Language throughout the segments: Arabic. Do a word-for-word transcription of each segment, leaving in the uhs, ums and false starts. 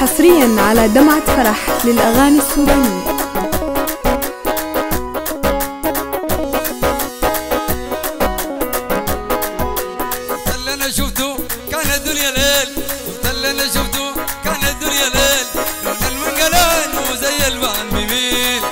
حصريا على دمعة فرح للأغاني السودانية. اللي أنا شفته كان الدنيا ليل، اللي أنا شفته كان الدنيا ليل، لون المنقلان وزي البان بيميل.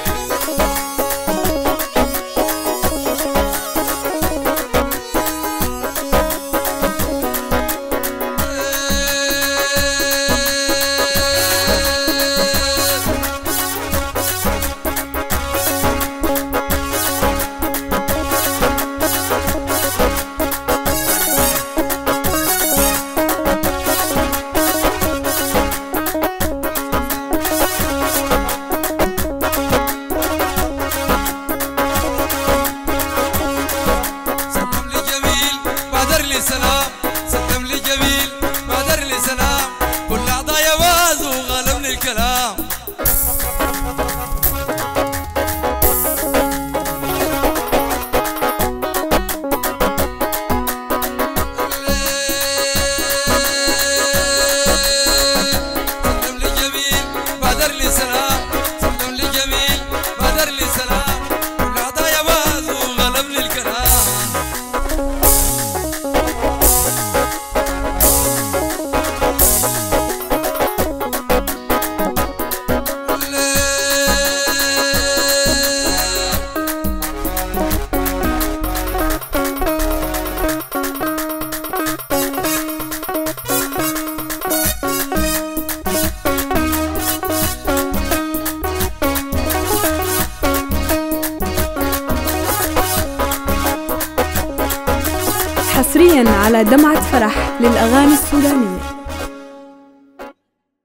سلام سلم لي جميل ما در لي سلام، كل عضايا باز وغلبني الكلام. سلم لي جميل ما در لي سلام، سلم لي جميل ما در لي سلام، كل عضايا باز وغلبني الكلام. حصريا على دمعة فرح للأغاني السودانية.